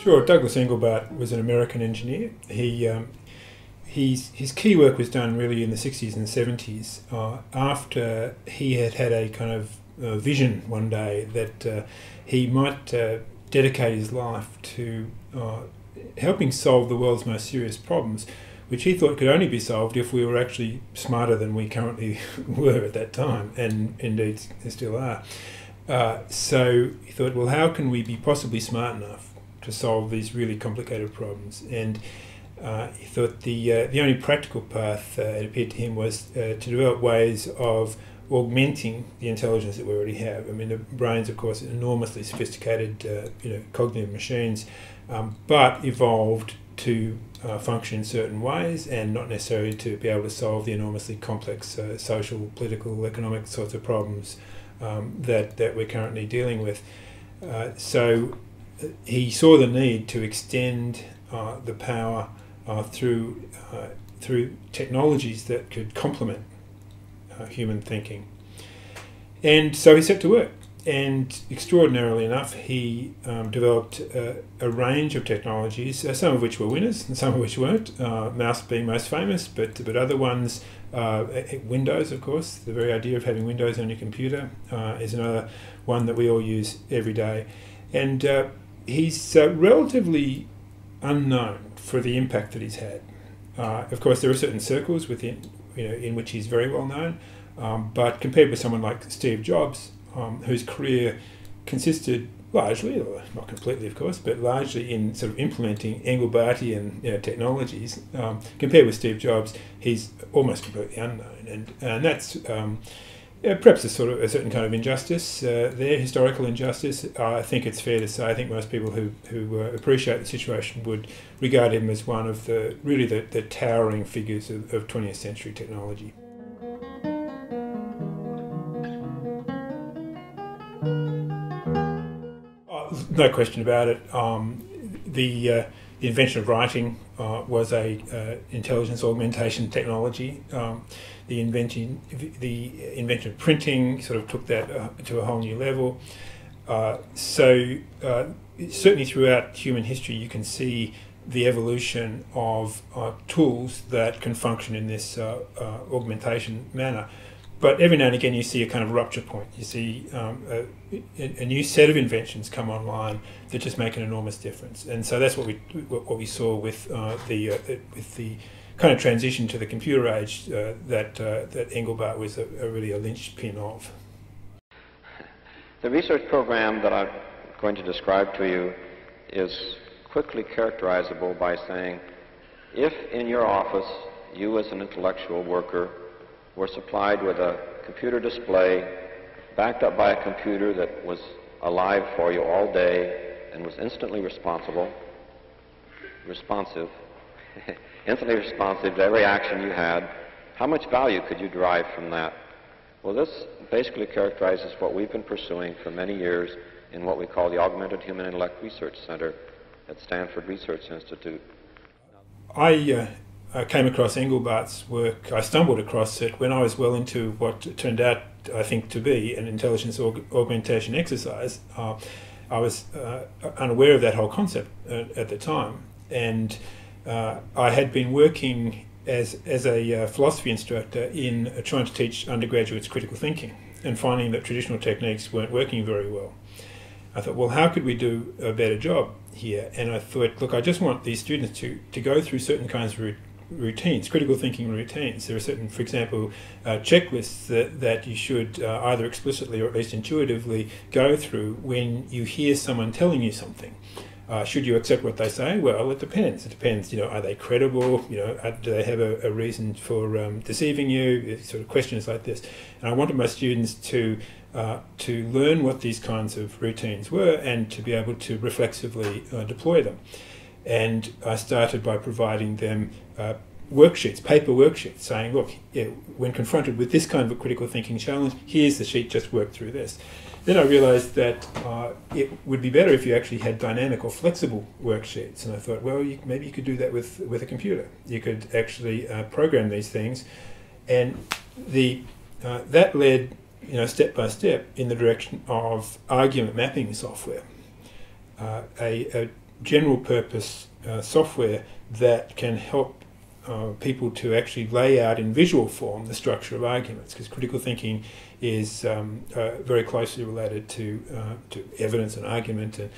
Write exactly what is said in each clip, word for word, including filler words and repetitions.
Sure. Douglas Engelbart was an American engineer. He, um, he's, his key work was done really in the sixties and seventies uh, after he had had a kind of uh, vision one day that uh, he might uh, dedicate his life to uh, helping solve the world's most serious problems, which he thought could only be solved if we were actually smarter than we currently were at that time, and indeed still are. Uh, so he thought, well, how can we be possibly smart enough to solve these really complicated problems? And uh, he thought the, uh, the only practical path, uh, it appeared to him, was uh, to develop ways of augmenting the intelligence that we already have. I mean, the brains, of course, are enormously sophisticated, uh, you know, cognitive machines, um, but evolved to uh, function in certain ways and not necessarily to be able to solve the enormously complex uh, social, political, economic sorts of problems um, that, that we're currently dealing with. Uh, so he saw the need to extend uh, the power uh, through, uh, through technologies that could complement uh, human thinking. And so he set to work. And extraordinarily enough, he um, developed uh, a range of technologies, uh, some of which were winners and some of which weren't, uh, mouse being most famous, but, but other ones, uh, Windows, of course. The very idea of having Windows on your computer uh, is another one that we all use every day. And uh, he's uh, relatively unknown for the impact that he's had. Uh, of course, there are certain circles within, you know, in which he's very well known, um, but compared with someone like Steve Jobs, Um, whose career consisted largely, or not completely of course, but largely in sort of implementing Engelbartian, you know, technologies, um, compared with Steve Jobs, he's almost completely unknown. And, and that's um, yeah, perhaps a sort of a certain kind of injustice uh, there, historical injustice. Uh, I think it's fair to say, I think most people who, who uh, appreciate the situation would regard him as one of the, really the, the towering figures of, of twentieth century technology. No question about it. Um, the, uh, the invention of writing uh, was a uh, intelligence augmentation technology. Um, the invention, the invention of printing, sort of took that uh, to a whole new level. Uh, so uh, certainly throughout human history, you can see the evolution of uh, tools that can function in this uh, uh, augmentation manner. But every now and again you see a kind of rupture point. You see um, a, a new set of inventions come online that just make an enormous difference. And so that's what we, what we saw with, uh, the, uh, with the kind of transition to the computer age uh, that, uh, that Engelbart was a, a really a linchpin of. The research program that I'm going to describe to you is quickly characterizable by saying, if in your office you as an intellectual worker were supplied with a computer display backed up by a computer that was alive for you all day and was instantly responsible, responsive, instantly responsive to every action you had, how much value could you derive from that? Well, this basically characterizes what we've been pursuing for many years in what we call the Augmented Human Intellect Research Center at Stanford Research Institute. I, uh I came across Engelbart's work. I stumbled across it when I was well into what turned out, I think, to be an intelligence aug augmentation exercise. Uh, I was uh, unaware of that whole concept uh, at the time, and uh, I had been working as as a uh, philosophy instructor in uh, trying to teach undergraduates critical thinking, and finding that traditional techniques weren't working very well. I thought, well, how could we do a better job here? And I thought, look, I just want these students to to go through certain kinds of routines, critical thinking routines. There are certain, for example, uh, checklists that, that you should uh, either explicitly or at least intuitively go through when you hear someone telling you something. Uh, should you accept what they say? Well, it depends. It depends, you know, are they credible? You know, are, do they have a, a reason for um, deceiving you? Sort of questions like this. And I wanted my students to uh, to learn what these kinds of routines were and to be able to reflexively uh, deploy them. And I started by providing them uh, worksheets, paper worksheets, saying, look, yeah, when confronted with this kind of a critical thinking challenge, here's the sheet, just work through this. Then I realized that uh, it would be better if you actually had dynamic or flexible worksheets. And I thought, well, you, maybe you could do that with, with a computer. You could actually uh, program these things. And the, uh, that led, you know, step by step in the direction of argument mapping software, uh, a, a general purpose uh, software that can help uh, people to actually lay out in visual form the structure of arguments, because critical thinking is um, uh, very closely related to, uh, to evidence and argument, and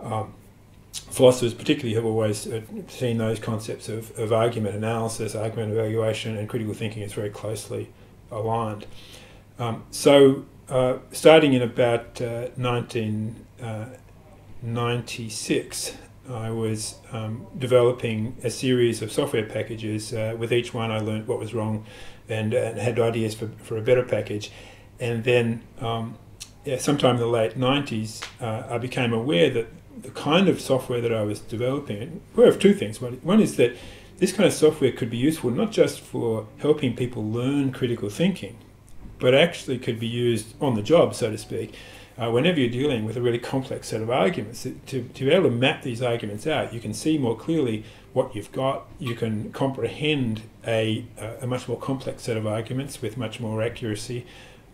um, philosophers particularly have always uh, seen those concepts of, of argument analysis, argument evaluation, and critical thinking is very closely aligned. Um, so uh, starting in about uh, nineteen ninety-six, I was um, developing a series of software packages. Uh, with each one I learned what was wrong and, and had ideas for, for a better package. And then um, yeah, sometime in the late nineties uh, I became aware that the kind of software that I was developing were of two things. One is that this kind of software could be useful not just for helping people learn critical thinking, but actually could be used on the job, so to speak, uh, whenever you're dealing with a really complex set of arguments. To, to be able to map these arguments out, you can see more clearly what you've got, you can comprehend a, a much more complex set of arguments with much more accuracy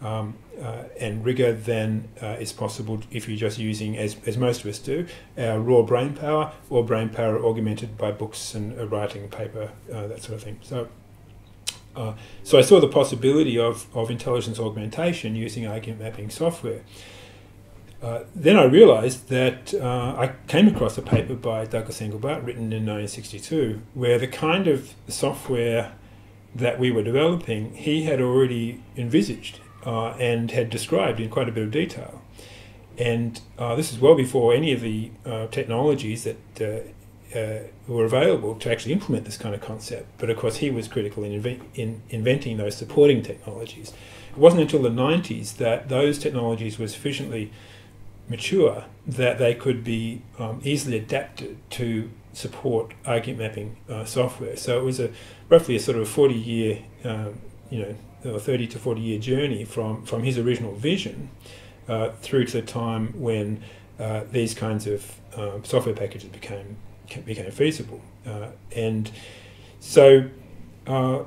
Um, uh, and rigor than uh, is possible if you're just using, as, as most of us do, our raw brain power or brain power augmented by books and uh, writing, paper, uh, that sort of thing. So uh, so I saw the possibility of, of intelligence augmentation using argument mapping software. Uh, then I realized that uh, I came across a paper by Douglas Engelbart written in nineteen sixty-two where the kind of software that we were developing he had already envisaged. Uh, and had described in quite a bit of detail. And uh, this is well before any of the uh, technologies that uh, uh, were available to actually implement this kind of concept. But of course he was critical in, inve in inventing those supporting technologies. It wasn't until the nineties that those technologies were sufficiently mature that they could be um, easily adapted to support argument mapping uh, software. So it was a roughly a sort of forty-year, um, you know, a thirty to forty year journey from, from his original vision uh, through to the time when uh, these kinds of uh, software packages became became feasible. Uh, and so uh,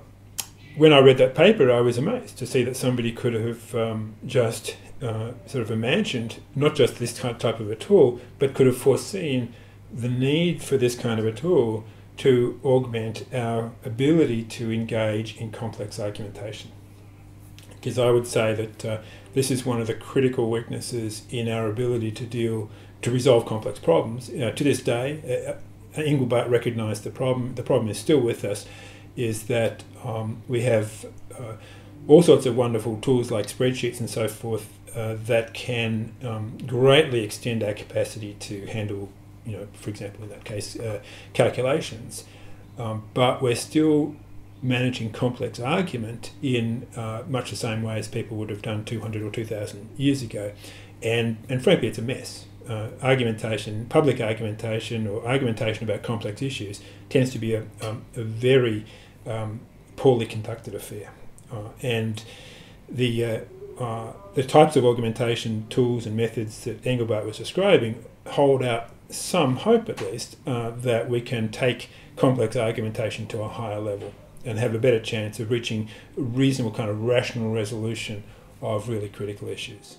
when I read that paper, I was amazed to see that somebody could have um, just uh, sort of imagined not just this type of a tool, but could have foreseen the need for this kind of a tool to augment our ability to engage in complex argumentation. Because I would say that uh, this is one of the critical weaknesses in our ability to deal, to resolve complex problems. You know, to this day, uh, Engelbart recognised the problem, the problem is still with us, is that um, we have uh, all sorts of wonderful tools like spreadsheets and so forth uh, that can um, greatly extend our capacity to handle, you know, for example in that case, uh, calculations. Um, but we're still managing complex argument in uh, much the same way as people would have done two hundred or two thousand years ago, and and frankly it's a mess. Uh, argumentation, public argumentation or argumentation about complex issues tends to be a, um, a very um, poorly conducted affair, uh, and the uh, uh, the types of argumentation tools and methods that Engelbart was describing hold out some hope, at least, uh, that we can take complex argumentation to a higher level and have a better chance of reaching a reasonable kind of rational resolution of really critical issues.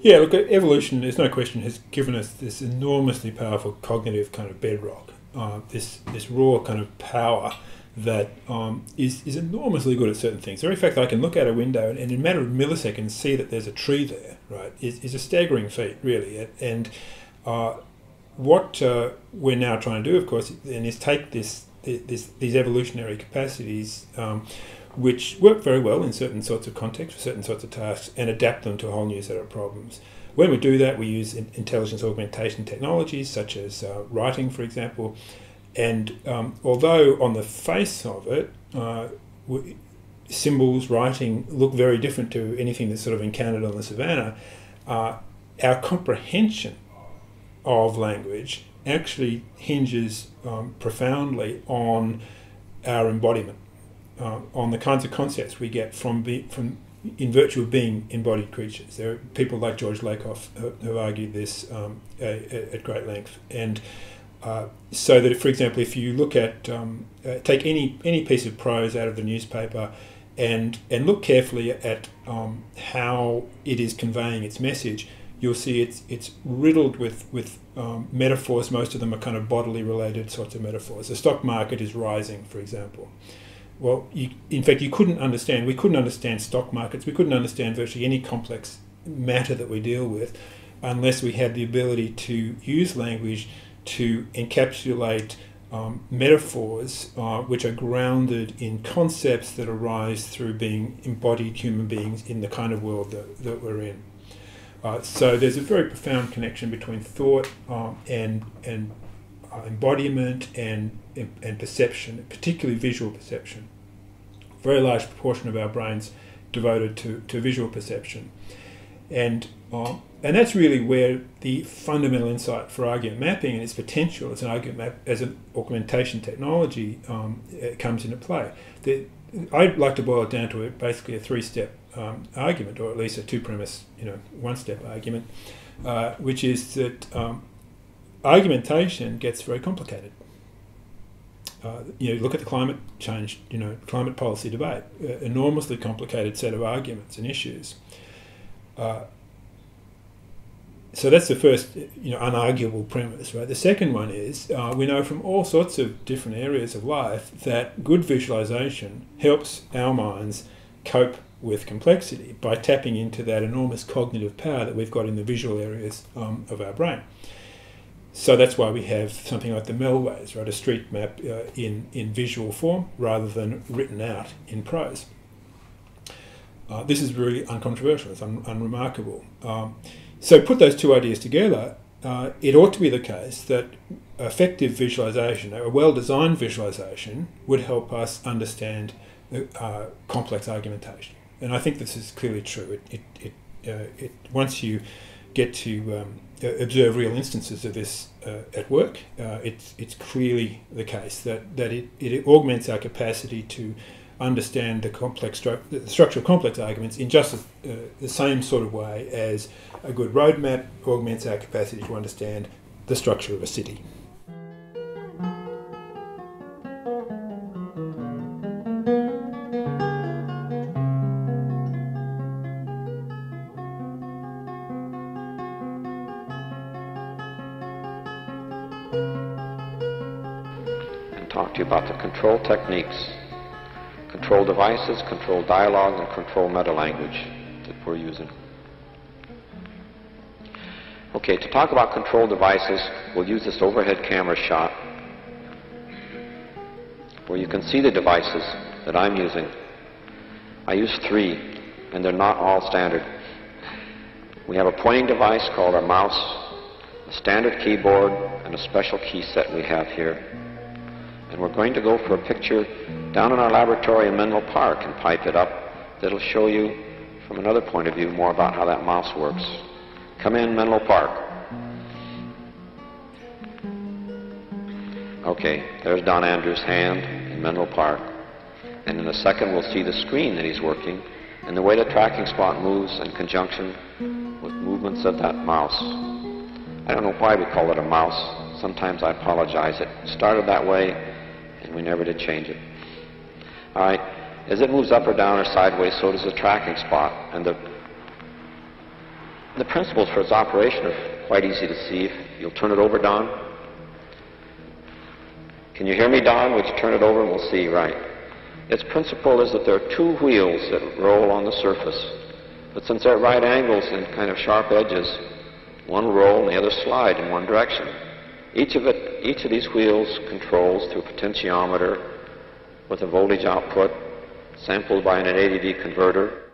Yeah, look, evolution, there's no question, has given us this enormously powerful cognitive kind of bedrock, uh, this, this raw kind of power that um, is, is enormously good at certain things. The very fact that I can look out a window and, and in a matter of milliseconds see that there's a tree there, right, is, is a staggering feat, really. And uh, what uh, we're now trying to do, of course, then is take this, this, these evolutionary capacities, um, which work very well in certain sorts of contexts, for certain sorts of tasks, and adapt them to a whole new set of problems. When we do that, we use intelligence augmentation technologies, such as uh, writing, for example. And um, although on the face of it, uh, w symbols, writing look very different to anything that's sort of encountered on the savannah, uh, our comprehension of language actually hinges um, profoundly on our embodiment, uh, on the kinds of concepts we get from, be from in virtue of being embodied creatures. There are people like George Lakoff who have argued this um, at great length. And Uh, so that, if, for example, if you look at, um, uh, take any, any piece of prose out of the newspaper and and look carefully at um, how it is conveying its message, you'll see it's it's riddled with with um, metaphors. Most of them are kind of bodily related sorts of metaphors. The stock market is rising, for example. Well, you, in fact, you couldn't understand. We couldn't understand stock markets. We couldn't understand virtually any complex matter that we deal with, unless we had the ability to use language to encapsulate um, metaphors uh, which are grounded in concepts that arise through being embodied human beings in the kind of world that, that we're in. Uh, so there's a very profound connection between thought um, and, and uh, embodiment and, and perception, particularly visual perception. A very large proportion of our brains devoted to, to visual perception. And uh, And that's really where the fundamental insight for argument mapping and its potential as an argument map, as an augmentation technology, um, comes into play. The, I'd like to boil it down to a, basically a three-step um, argument, or at least a two-premise, you know, one-step argument, uh, which is that um, argumentation gets very complicated. Uh, you know, look at the climate change, you know, climate policy debate, an enormously complicated set of arguments and issues. Uh, So that's the first, you know, unarguable premise, right? The second one is uh, we know from all sorts of different areas of life that good visualization helps our minds cope with complexity by tapping into that enormous cognitive power that we've got in the visual areas um, of our brain. So that's why we have something like the Melways, right? A street map uh, in, in visual form rather than written out in prose. Uh, this is really uncontroversial, it's un unremarkable. Um, So put those two ideas together, uh, it ought to be the case that effective visualization, a well-designed visualization, would help us understand the, uh, complex argumentation. And I think this is clearly true. It, it, it, uh, it, once you get to um, observe real instances of this uh, at work, uh, it's, it's clearly the case that, that it, it augments our capacity to understand the complex stru the structure of complex arguments in just a, uh, the same sort of way as a good roadmap augments our capacity to understand the structure of a city. And talk to you about the control techniques. Control devices, control dialogue, and control metalanguage that we're using. Okay, to talk about control devices, we'll use this overhead camera shot where you can see the devices that I'm using. I use three, and they're not all standard. We have a pointing device called a mouse, a standard keyboard, and a special key set we have here. And we're going to go for a picture down in our laboratory in Menlo Park and pipe it up. That'll show you, from another point of view, more about how that mouse works. Come in, Menlo Park. Okay, there's Don Andrews' hand in Menlo Park. And in a second, we'll see the screen that he's working and the way the tracking spot moves in conjunction with movements of that mouse. I don't know why we call it a mouse. Sometimes I apologize. It started that way, and we never did change it. All right, as it moves up or down or sideways, so does the tracking spot. And the, the principles for its operation are quite easy to see. You'll turn it over, Don. Can you hear me, Don? Would you turn it over and we'll see, right. Its principle is that there are two wheels that roll on the surface. But since they're at right angles and kind of sharp edges, one will roll and the other slide in one direction. Each of, it, each of these wheels controls through a potentiometer with a voltage output sampled by an A D V converter.